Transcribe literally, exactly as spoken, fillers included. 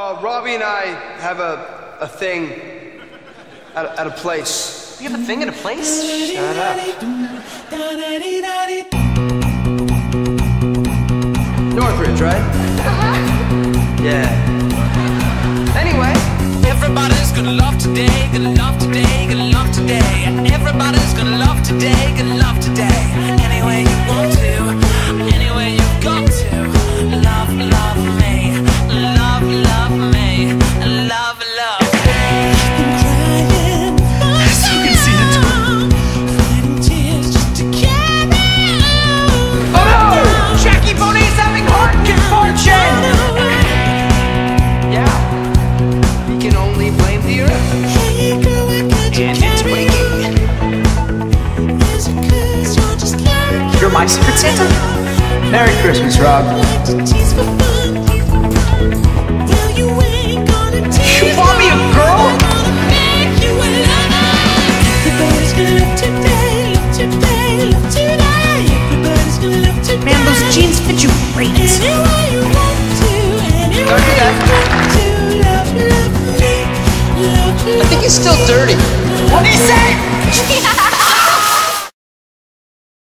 Uh, Robbie and I have a, a thing at, at a place. You have a thing at a place? Shut up. Northridge, right? Uh-huh. Yeah. Anyway. Everybody's gonna love today, gonna love today, gonna love today. Everybody's gonna love today, gonna love today. Any way you want to, any way you've got to. Love, love me, love, love me, love, love. My Secret Santa? Merry Christmas, Rob. You want me a girl? Man, those jeans fit you great. I think he's still dirty. What do you say?